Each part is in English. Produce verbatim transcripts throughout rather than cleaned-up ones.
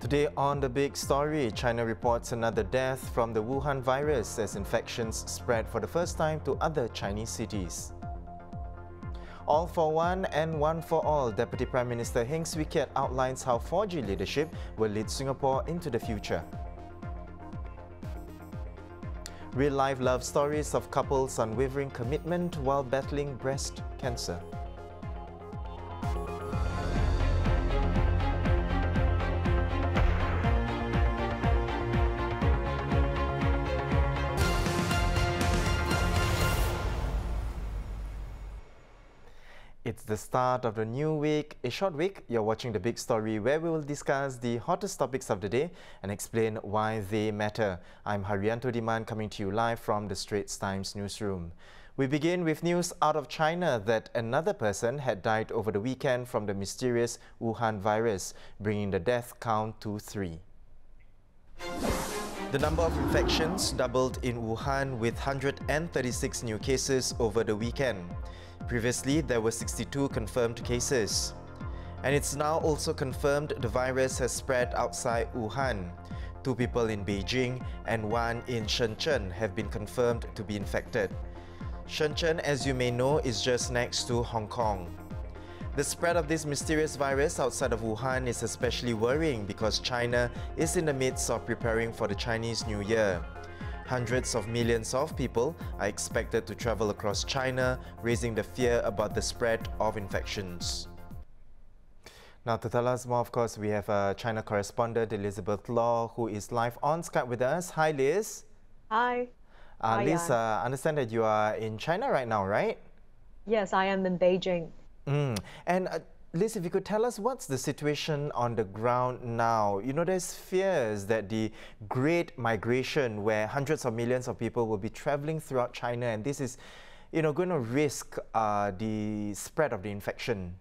Today on The Big Story, China reports another death from the Wuhan virus as infections spread for the first time to other Chinese cities. All for one and one for all, Deputy Prime Minister Heng Swee Keat outlines how four G leadership will lead Singapore into the future. Real-life love stories of couples' unwavering commitment while battling breast cancer. It's the start of the new week, a short week. You're watching The Big Story, where we will discuss the hottest topics of the day and explain why they matter. I'm Harianto Diman, coming to you live from the Straits Times newsroom. We begin with news out of China that another person had died over the weekend from the mysterious Wuhan virus, bringing the death count to three. The number of infections doubled in Wuhan with one hundred thirty-six new cases over the weekend. Previously, there were sixty-two confirmed cases. And it's now also confirmed the virus has spread outside Wuhan. Two people in Beijing and one in Shenzhen have been confirmed to be infected. Shenzhen, as you may know, is just next to Hong Kong. The spread of this mysterious virus outside of Wuhan is especially worrying because China is in the midst of preparing for the Chinese New Year. Hundreds of millions of people are expected to travel across China, raising the fear about the spread of infections. Now, to tell us more, of course, we have a China correspondent, Elizabeth Law, who is live on Skype with us. Hi, Liz. Hi. Uh, Hi Liz, I uh, understand that you are in China right now, right? Yes, I am in Beijing. Mm. And uh, Liz, if you could tell us what's the situation on the ground now. You know, there's fears that the great migration, where hundreds of millions of people will be traveling throughout China, and this is, you know, going to risk uh, the spread of the infection.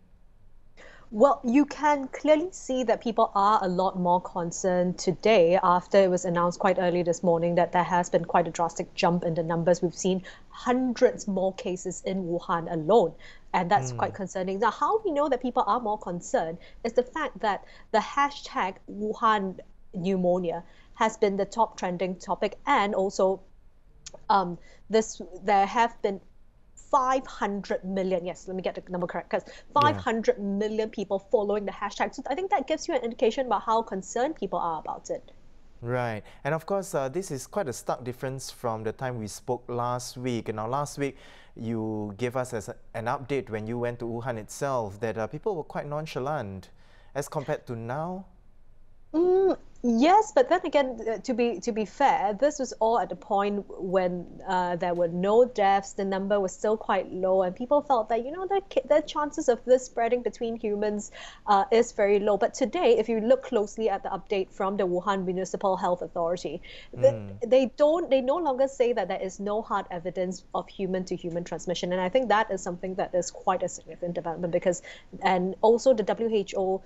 Well, you can clearly see that people are a lot more concerned today after it was announced quite early this morning that there has been quite a drastic jump in the numbers. We've seen hundreds more cases in Wuhan alone. And that's mm. quite concerning. Now, how we know that people are more concerned is the fact that the hashtag Wuhan pneumonia has been the top trending topic. And also, um, this there have been five hundred million, yes, let me get the number correct, because five hundred yeah. million people following the hashtag. So I think that gives you an indication about how concerned people are about it. Right. And of course, uh, this is quite a stark difference from the time we spoke last week. And now last week, you gave us as a, an update when you went to Wuhan itself that uh, people were quite nonchalant as compared to now. Mm, yes, but then again, uh, to be to be fair, this was all at the point when uh, there were no deaths, the number was still quite low, and people felt that, you know, the, the chances of this spreading between humans uh, is very low. But today, if you look closely at the update from the Wuhan Municipal Health Authority, mm. they, they don't they no longer say that there is no hard evidence of human-to-human transmission, and I think that is something that is quite a significant development, because, and also the W H O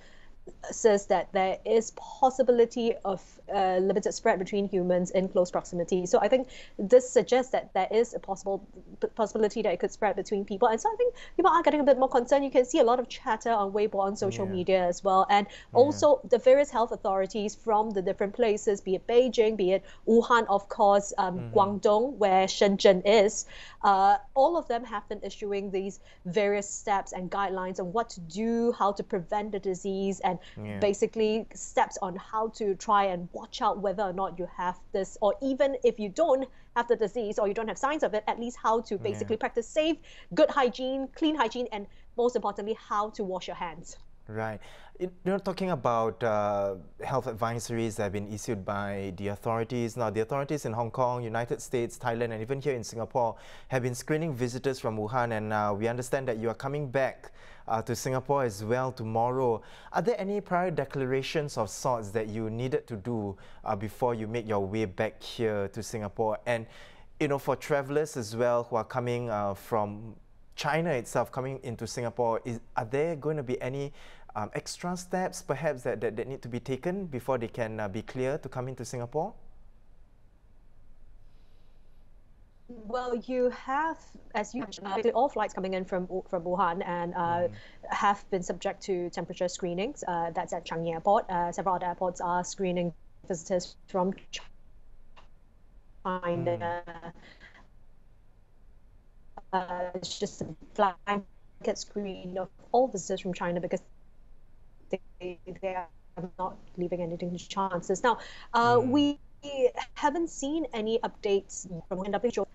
says that there is possibility of uh, limited spread between humans in close proximity. So I think this suggests that there is a possible possibility that it could spread between people. And so I think people are getting a bit more concerned. You can see a lot of chatter on Weibo, on social yeah. media as well. And yeah. also the various health authorities from the different places, be it Beijing, be it Wuhan, of course, um, mm-hmm. Guangdong, where Shenzhen is, uh, all of them have been issuing these various steps and guidelines on what to do, how to prevent the disease, and And yeah. basically steps on how to try and watch out whether or not you have this, or even if you don't have the disease or you don't have signs of it, at least how to basically yeah. practice safe, good hygiene, clean hygiene, and most importantly, how to wash your hands. Right. You know, talking about uh, health advisories that have been issued by the authorities. Now, the authorities in Hong Kong, United States, Thailand, and even here in Singapore have been screening visitors from Wuhan, and uh, we understand that you are coming back Uh, to Singapore as well tomorrow. Are there any prior declarations of sorts that you needed to do uh, before you make your way back here to Singapore? And, you know, for travellers as well who are coming uh, from China itself, coming into Singapore, is, are there going to be any um, extra steps perhaps that, that, that need to be taken before they can uh, be clear to come into Singapore? Well, you have, as you mentioned, all flights coming in from from Wuhan and uh, mm. have been subject to temperature screenings. Uh, that's at Changi Airport. Uh, several other airports are screening visitors from China. Mm. Uh, it's just a blanket screen of all visitors from China because they, they are not leaving anything to chances. Now, uh, mm. we... We haven't seen any updates from W H O.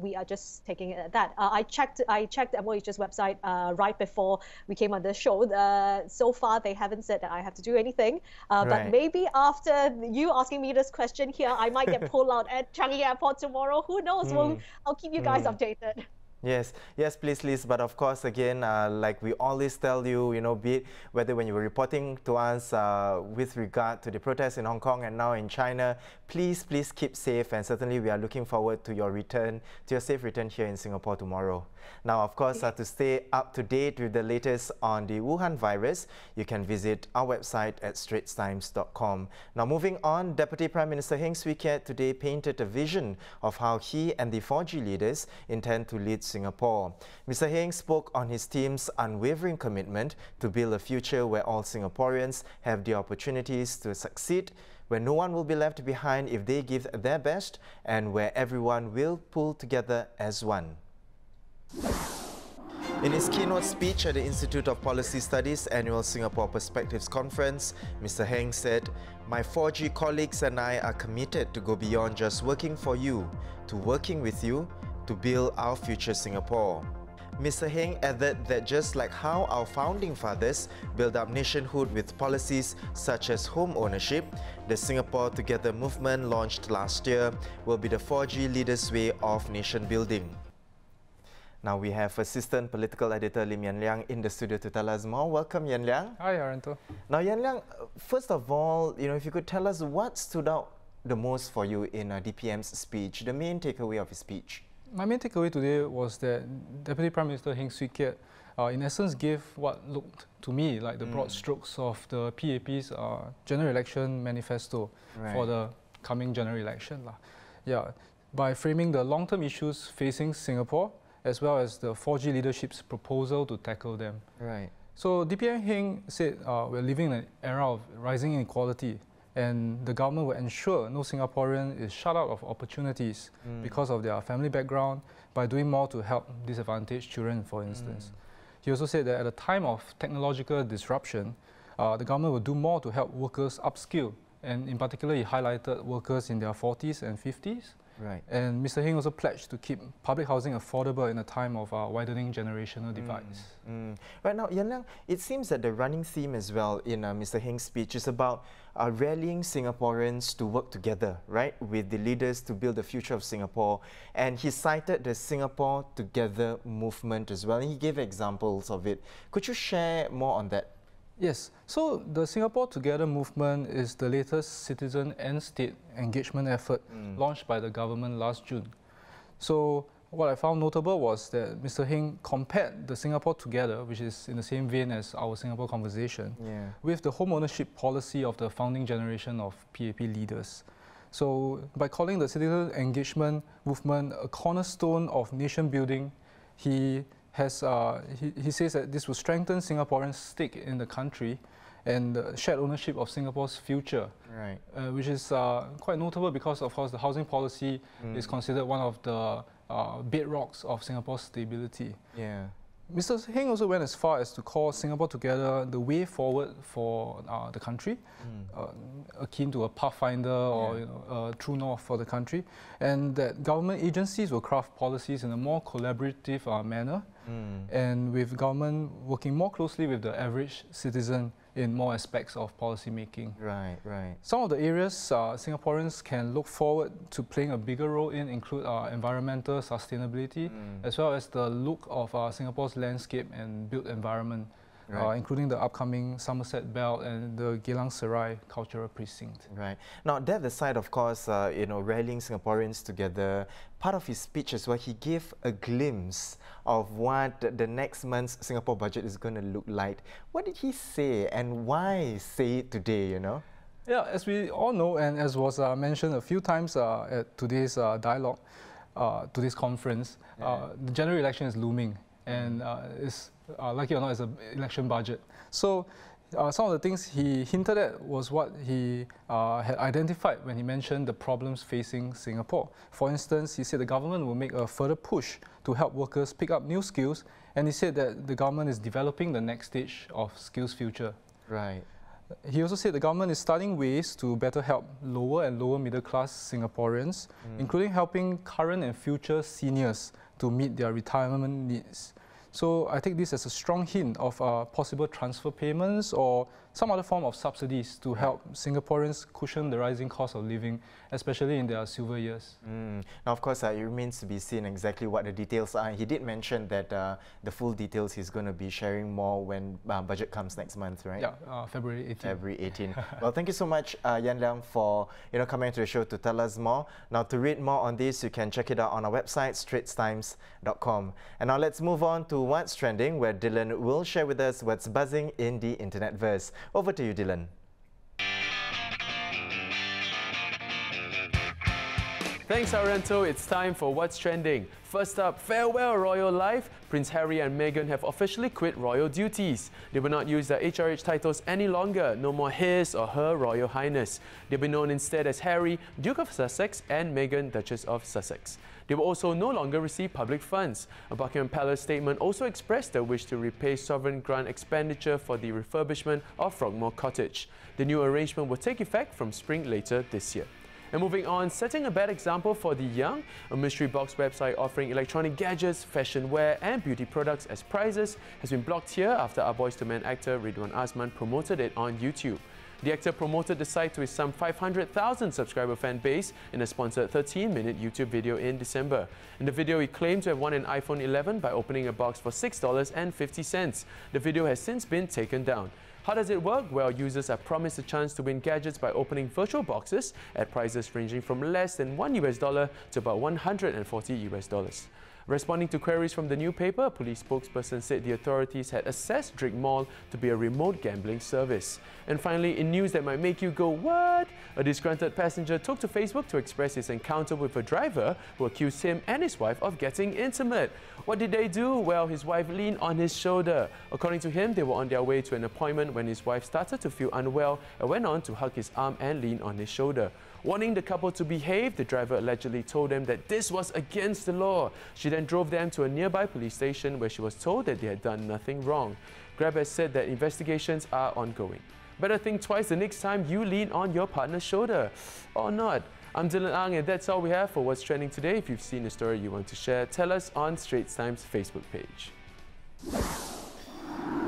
We are just taking it at that. Uh, I checked. I checked M O H S website uh, right before we came on the show. Uh, so far, they haven't said that I have to do anything. Uh, right. But maybe after you asking me this question here, I might get pulled out at Changi Airport tomorrow. Who knows? Mm. Well, I'll keep you guys mm. updated. Yes, yes, please, Liz. But of course, again, uh, like we always tell you, you know, be it whether when you were reporting to us uh, with regard to the protests in Hong Kong and now in China, please, please keep safe. And certainly we are looking forward to your return, to your safe return here in Singapore tomorrow. Now, of course, uh, to stay up to date with the latest on the Wuhan virus, you can visit our website at straits times dot com. Now, moving on, Deputy Prime Minister Heng Swee Keat today painted a vision of how he and the four G leaders intend to lead Singapore. Mister Heng spoke on his team's unwavering commitment to build a future where all Singaporeans have the opportunities to succeed, where no one will be left behind if they give their best, and where everyone will pull together as one. In his keynote speech at the Institute of Policy Studies Annual Singapore Perspectives Conference, Mister Heng said, "My four G colleagues and I are committed to go beyond just working for you, to working with you, to build our future Singapore." Mister Heng added that just like how our founding fathers built up nationhood with policies such as home ownership, the Singapore Together movement launched last year will be the four G leaders' way of nation building. Now we have Assistant Political Editor Lim Yan Liang in the studio to tell us more. Welcome, Yan Liang. Hi, Harianto. Now, Yan Liang, first of all, you know, if you could tell us what stood out the most for you in uh, D P M's speech, the main takeaway of his speech. My main takeaway today was that Deputy Prime Minister Heng Swee Keat, uh, in essence, gave what looked to me like the mm. broad strokes of the P A P's uh, general election manifesto right. for the coming general election. La. Yeah, by framing the long-term issues facing Singapore, as well as the four G leadership's proposal to tackle them. Right. So D P M Heng said uh, we're living in an era of rising inequality and the government will ensure no Singaporean is shut out of opportunities mm. because of their family background by doing more to help disadvantaged children, for instance. Mm. He also said that at a time of technological disruption, uh, the government will do more to help workers upskill, and in particular he highlighted workers in their forties and fifties. Right. And Mister Heng also pledged to keep public housing affordable in a time of uh, widening generational divides. Mm, mm. Right now, Yan Liang, it seems that the running theme as well in uh, Mister Heng's speech is about uh, rallying Singaporeans to work together, right, with the leaders to build the future of Singapore. And he cited the Singapore Together movement as well, and he gave examples of it. Could you share more on that? Yes. So the Singapore Together movement is the latest citizen and state engagement effort mm. launched by the government last June. So what I found notable was that Mister Heng compared the Singapore Together, which is in the same vein as our Singapore Conversation, yeah. with the home ownership policy of the founding generation of P A P leaders. So by calling the citizen engagement movement a cornerstone of nation building, he Has, uh, he, he says that this will strengthen Singaporeans' stake in the country and uh, shared ownership of Singapore's future, right. uh, which is uh, quite notable because, of course, the housing policy mm. is considered one of the uh, bedrocks of Singapore's stability. Yeah. Mister Heng also went as far as to call Singapore Together the way forward for uh, the country, mm. uh, akin to a pathfinder yeah. or you know, a true north for the country, and that government agencies will craft policies in a more collaborative uh, manner, mm. and with government working more closely with the average citizen in more aspects of policy making. Right, right. Some of the areas uh, Singaporeans can look forward to playing a bigger role in include uh, environmental sustainability, mm. as well as the look of uh, Singapore's landscape and built environment, right. uh, including the upcoming Somerset Belt and the Geylang Serai Cultural Precinct. Right. Now, that aside, of course, uh, you know, rallying Singaporeans together, part of his speech is where he gave a glimpse of what the next month's Singapore budget is going to look like. What did he say and why say it today, you know? Yeah, as we all know, and as was uh, mentioned a few times uh, at today's uh, dialogue, uh, to this conference. Yeah. Uh, the general election is looming, and uh, it's, uh, like it or not, it's an election budget. So uh, some of the things he hinted at was what he uh, had identified when he mentioned the problems facing Singapore. For instance, he said the government will make a further push to help workers pick up new skills, and he said that the government is developing the next stage of SkillsFuture. Right. He also said the government is studying ways to better help lower and lower middle class Singaporeans, mm. including helping current and future seniors to meet their retirement needs. So I take this as a strong hint of uh, possible transfer payments or some other form of subsidies to help Singaporeans cushion the rising cost of living, especially in their silver years. Mm. Now, of course, uh, it remains to be seen exactly what the details are. He did mention that uh, the full details he's going to be sharing more when uh, budget comes next month, right? Yeah, uh, February eighteenth. February eighteenth. Well, thank you so much, uh, Yan Liang, for you know coming to the show to tell us more. Now, to read more on this, you can check it out on our website, straits times dot com. And now let's move on to What's Trending, where Dylan will share with us what's buzzing in the internetverse. Over to you, Dylan. Thanks, Harianto. It's time for What's Trending. First up, farewell royal life. Prince Harry and Meghan have officially quit royal duties. They will not use their H R H titles any longer. No more His or Her Royal Highness. They'll be known instead as Harry, Duke of Sussex, and Meghan, Duchess of Sussex. They will also no longer receive public funds. A Buckingham Palace statement also expressed their wish to repay sovereign grant expenditure for the refurbishment of Frogmore Cottage. The new arrangement will take effect from spring later this year. And moving on, setting a bad example for the young, a mystery box website offering electronic gadgets, fashion wear and beauty products as prizes has been blocked here after Our Boys to Men actor Ridwan Asman promoted it on YouTube. The actor promoted the site to his some five hundred thousand subscriber fan base in a sponsored thirteen minute YouTube video in December. In the video, he claimed to have won an iPhone eleven by opening a box for six dollars and fifty cents. The video has since been taken down. How does it work? Well, users are promised a chance to win gadgets by opening virtual boxes at prices ranging from less than one U S dollar to about one hundred forty U S dollars. Responding to queries from the new paper, a police spokesperson said the authorities had assessed Drake Mall to be a remote gambling service. And finally, in news that might make you go, what? A disgruntled passenger took to Facebook to express his encounter with a driver who accused him and his wife of getting intimate. What did they do? Well, his wife leaned on his shoulder. According to him, they were on their way to an appointment when his wife started to feel unwell and went on to hug his arm and lean on his shoulder. Warning the couple to behave, the driver allegedly told them that this was against the law. She then drove them to a nearby police station where she was told that they had done nothing wrong. Grab has said that investigations are ongoing. Better think twice the next time you lean on your partner's shoulder. Or not. I'm Dylan Ang, and that's all we have for What's Trending today. If you've seen a story you want to share, tell us on Straits Times' Facebook page.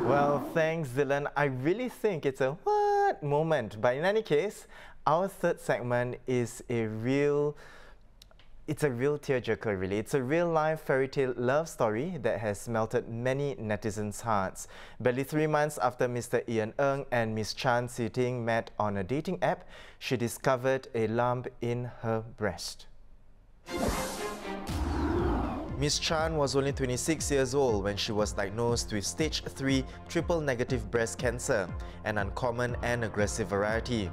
Well, thanks, Dylan. I really think it's a what moment. But in any case, our third segment is a real, it's a real tearjerker really. It's a real-life fairy tale love story that has melted many netizens' hearts. Barely three months after Mister Ian Eng and Miss Chan Si Ting met on a dating app, she discovered a lump in her breast. Miss Chan was only twenty-six years old when she was diagnosed with stage three triple-negative breast cancer, an uncommon and aggressive variety.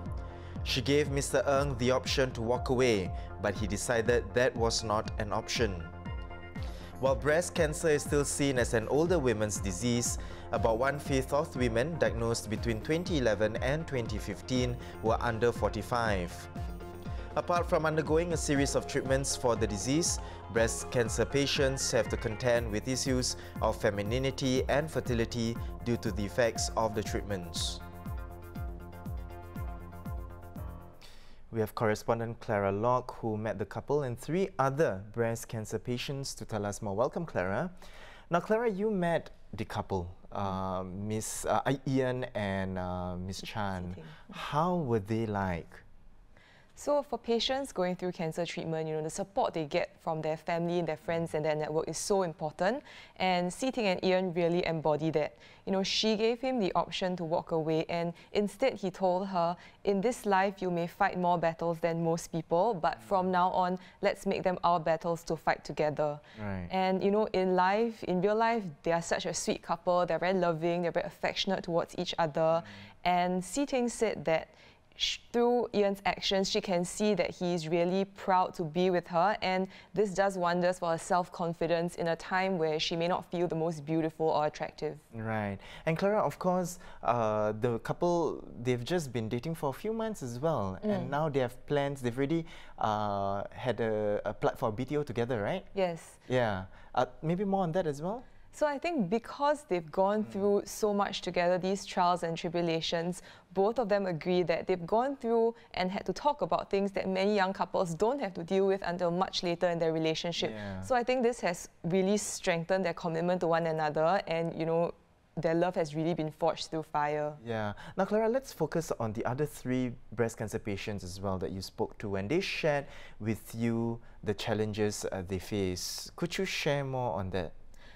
She gave Mister Eng the option to walk away, but he decided that was not an option. While breast cancer is still seen as an older women's disease, about one-fifth of women diagnosed between twenty eleven and twenty fifteen were under forty-five. Apart from undergoing a series of treatments for the disease, breast cancer patients have to contend with issues of femininity and fertility due to the effects of the treatments. We have correspondent Clara Locke, who met the couple and three other breast cancer patients to tell us more. Welcome, Clara. Now, Clara, you met the couple, uh, Miss uh, Ian and uh, Miss Chan. How were they like? So for patients going through cancer treatment, you know, the support they get from their family and their friends and their network is so important. And Si Ting and Ian really embody that. You know, she gave him the option to walk away, and instead he told her, in this life you may fight more battles than most people, but from now on, let's make them our battles to fight together. Right. And you know, in life, in real life, they are such a sweet couple. They're very loving, they're very affectionate towards each other. Mm. And Si Ting said that through Ian's actions, she can see that he's really proud to be with her, and this does wonders for her self-confidence in a time where she may not feel the most beautiful or attractive. Right. And Clara, of course, uh, the couple, they've just been dating for a few months as well, mm. and now they have plans. They've already uh, had a, a plot for a B T O together, right? Yes. Yeah. Uh, maybe more on that as well? So I think because they've gone through so much together, these trials and tribulations, both of them agree that they've gone through and had to talk about things that many young couples don't have to deal with until much later in their relationship. Yeah. So I think this has really strengthened their commitment to one another, and, you know, their love has really been forged through fire. Yeah. Now, Clara, let's focus on the other three breast cancer patients as well that you spoke to, and they shared with you the challenges uh, they face. Could you share more on that?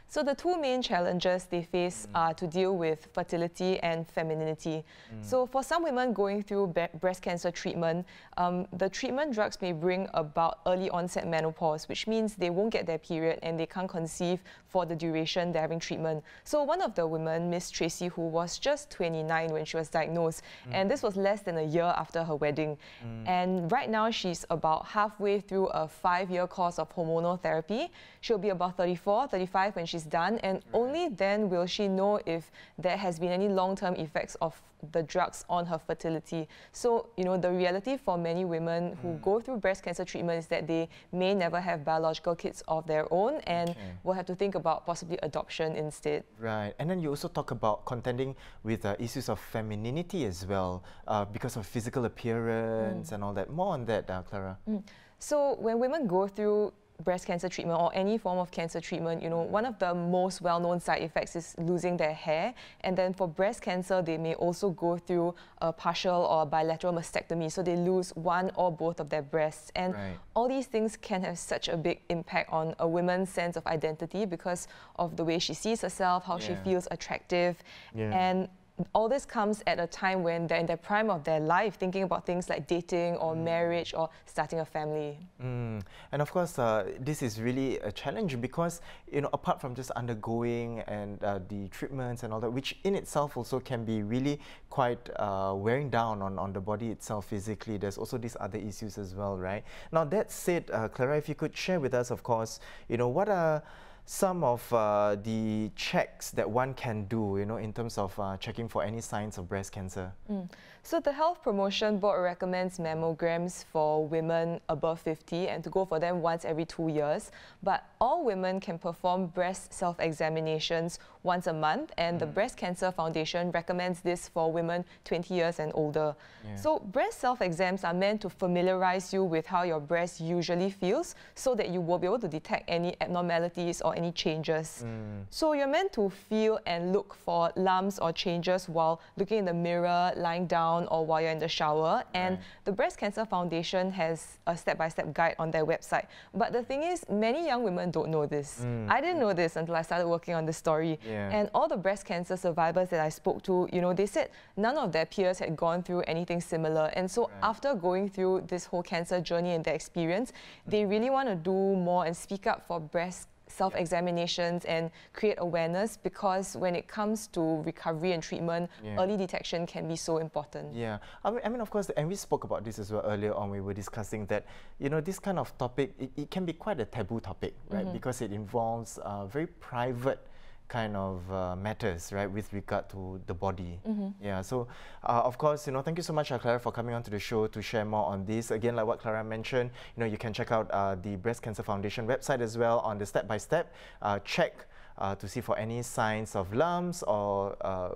So the two main challenges they face are to deal with fertility and femininity. Mm. So for some women going through breast cancer treatment, um, the treatment drugs may bring about early onset menopause, which means they won't get their period and they can't conceive for the duration they're having treatment. So one of the women, Miss Tracy, who was just twenty-nine when she was diagnosed, mm. and this was less than a year after her wedding. Mm. And right now she's about halfway through a five-year course of hormonal therapy. She'll be about thirty-four, thirty-five when she done, and right. only then will she know if there has been any long-term effects of the drugs on her fertility. So, you know, the reality for many women mm. who go through breast cancer treatment is that they may never have biological kids of their own, and okay. will have to think about possibly adoption instead. Right. And then you also talk about contending with uh, issues of femininity as well, uh, because of physical appearance mm. and all that. More on that, uh, Clara. Mm. So when women go through breast cancer treatment or any form of cancer treatment, you know, one of the most well-known side effects is losing their hair. And then for breast cancer, they may also go through a partial or bilateral mastectomy, so they lose one or both of their breasts. And right. all these things can have such a big impact on a woman's sense of identity because of the way she sees herself, how yeah. she feels attractive. Yeah. And all this comes at a time when they're in the prime of their life, thinking about things like dating or mm. marriage or starting a family. Mm. And of course, uh, this is really a challenge because, you know, apart from just undergoing and uh, the treatments and all that, which in itself also can be really quite uh, wearing down on, on the body itself physically, there's also these other issues as well, right? Now, that said, uh, Clara, if you could share with us, of course, you know, what are some of uh, the checks that one can do, you know, in terms of uh, checking for any signs of breast cancer? Mm. So the Health Promotion Board recommends mammograms for women above fifty and to go for them once every two years. But all women can perform breast self-examinations once a month, and mm. the Breast Cancer Foundation recommends this for women twenty years and older. Yeah. So breast self-exams are meant to familiarize you with how your breast usually feels so that you will be able to detect any abnormalities or any changes. Mm. So you're meant to feel and look for lumps or changes while looking in the mirror, lying down, or while you're in the shower. And right. the Breast Cancer Foundation has a step-by-step guide on their website. But the thing is, many young women don't know this. Mm. I didn't know this until I started working on this story. Yeah. And all the breast cancer survivors that I spoke to, you know, they said none of their peers had gone through anything similar. And so right. after going through this whole cancer journey and their experience, mm. they really want to do more and speak up for breast self-examinations and create awareness, because when it comes to recovery and treatment, yeah. early detection can be so important. Yeah, I mean, I mean, of course, and we spoke about this as well earlier on. We were discussing that, you know, this kind of topic, it, it can be quite a taboo topic, right? Mm-hmm. Because it involves uh, very private kind of uh, matters, right, with regard to the body. Mm-hmm. Yeah, so uh, of course, you know, thank you so much, Clara, for coming on to the show to share more on this. Again, like what Clara mentioned, you know, you can check out uh, the Breast Cancer Foundation website as well on the step-by-step uh, check Uh, to see for any signs of lumps or uh,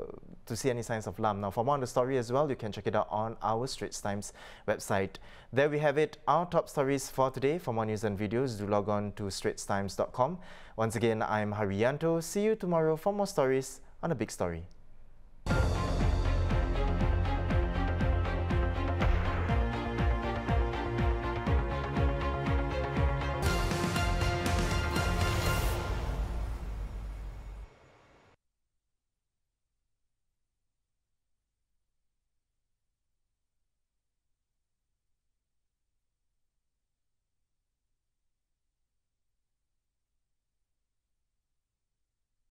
to see any signs of lump. Now, for more on the story as well, you can check it out on our Straits Times website. There we have it, our top stories for today. For more news and videos, do log on to straits times dot com. Once again, I'm Harianto. See you tomorrow for more stories on A Big Story.